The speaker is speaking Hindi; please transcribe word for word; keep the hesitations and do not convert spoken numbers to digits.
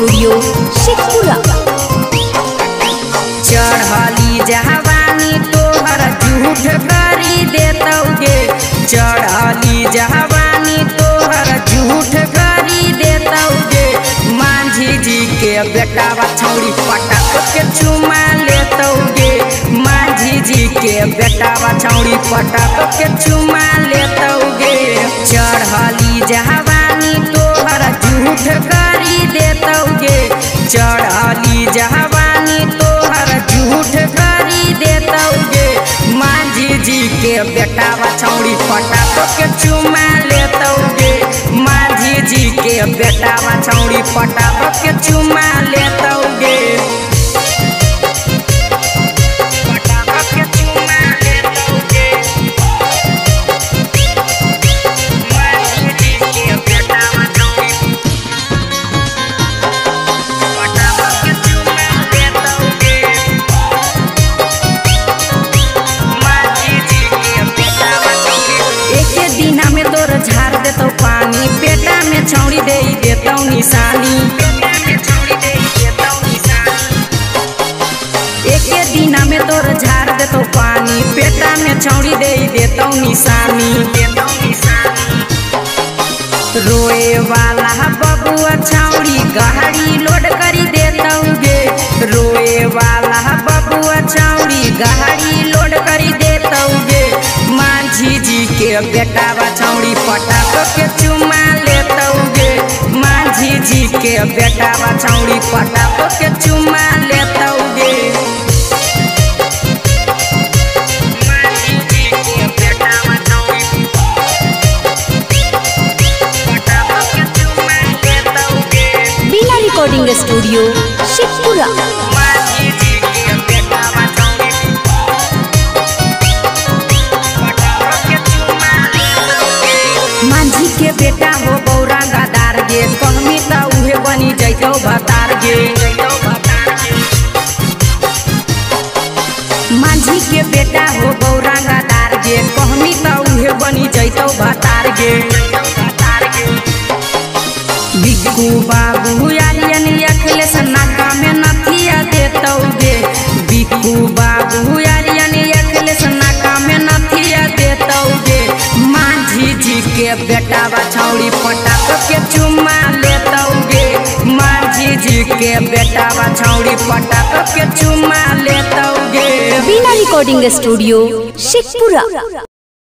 गुरुयो शिकुरा चढ़ली जहावानी तोहर झूठ करी देतौगे चढ़ली जहावानी तोहर झूठ करी देतौगे मांझी जी के बेटावा छौरी पटक के चुमा लेतौगे मांझी जी के बेटावा छौरी पटक के चुमा लेतौगे चढ़ली जहावानी तोहर झूठ करी देतौगे चढ़ली जहावानी तोहर झूठ करी देतौगे मांझी जी के बेटावा छौरी पटक के चुमा लेतौगे मांझी जी के बेटावा छौरी पटक के चुमा लेतौगे छौड़ी दे देतौ निशानी एके दिना में तोर झाड़ देतौ पानी पेटा में छौड़ी दे देतौ निशानी रोए वाला बबुआ छौड़ी गहरी लोड करी देतौगे रोए वाला बबुआ छौड़ी गहरी लोड करी देतौगे मांझी जी के बेटावा छौड़ी पटक के चुमा लेतौगे मांझी जी के बेटावा छौड़ी पटक के चुमा लेतौगे बीना रिकॉर्डिंग स्टूडियो शिवपुरा। बेटा हो बौरा गदार गे कहमी त उहे बनी जइतौ भतार गे मांझी के बेटा हो बौरा गदार गे कहमी त उहे बनी जइतौ भतार गे बिकू बाबू आलियन अखिलेश नाका में नथिया देतौ गे बिकू बाबू आलियन अखिलेश नाका में नथिया देतौ गे मांझी जी के बेटावा छौड़ी पटक के चुमा लेतौगे मांझी जी के बेटावा छौड़ी पटक के चुमा लेतौगे बीना रिकॉर्डिंग स्टूडियो शेखपुरा।